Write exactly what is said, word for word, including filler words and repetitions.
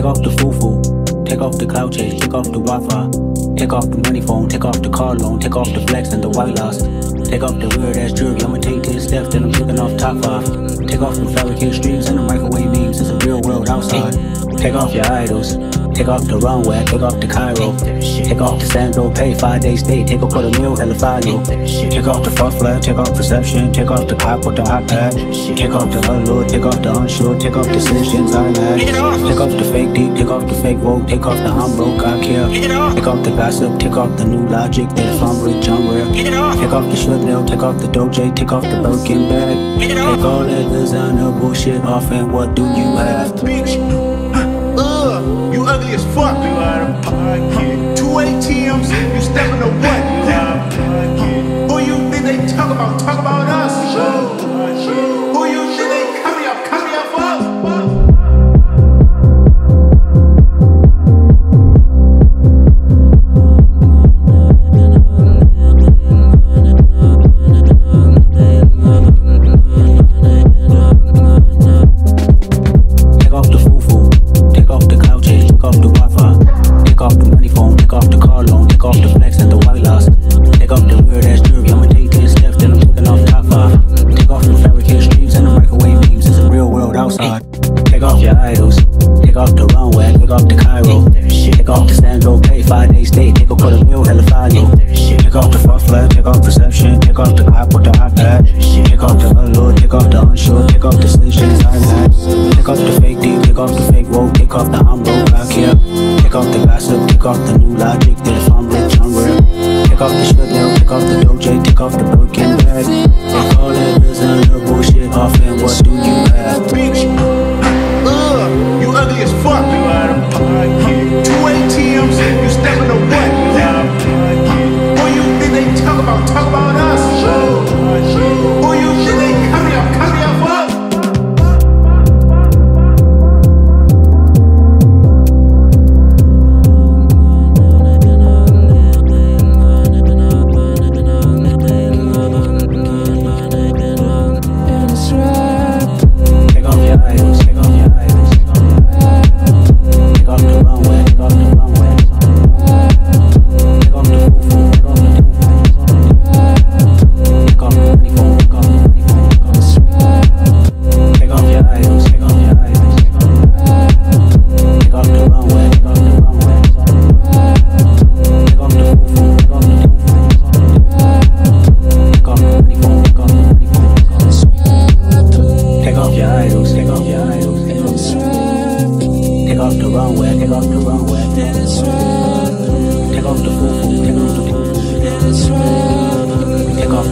Take off the fufu, take off the cloud chase, take off the Wi-Fi, take off the money phone, take off the car loan, take off the flex and the white loss, take off the weird ass jewelry. I'ma take ten steps, then I'm taking off top five. Take off the fabricated streams and the microwave memes. It's a real world outside. Take off your idols. Take off the runway, take off the Cairo. Take off the Sando, pay five days stay. Take off for the meal, hella follow. Take off the false flag, take off perception. Take off the cop with the iPad. Take off the unload, take off the unsure. Take off decisions I made. Take off the fake deep, take off the fake woke. Take off the I'm broke, I care. Take off the gossip, take off the new logic. That if I'm rich, I'm rare. Take off the Chanel, take off the Doja. Take off the Birkin bag. Take all that designer bullshit off and what do you have? You ugly as fuck. You out of pocket. Two A T Ms, you stepping to what? Who you think they talk about? Talk about us. Who you think they coming up? Coming up for us. Take off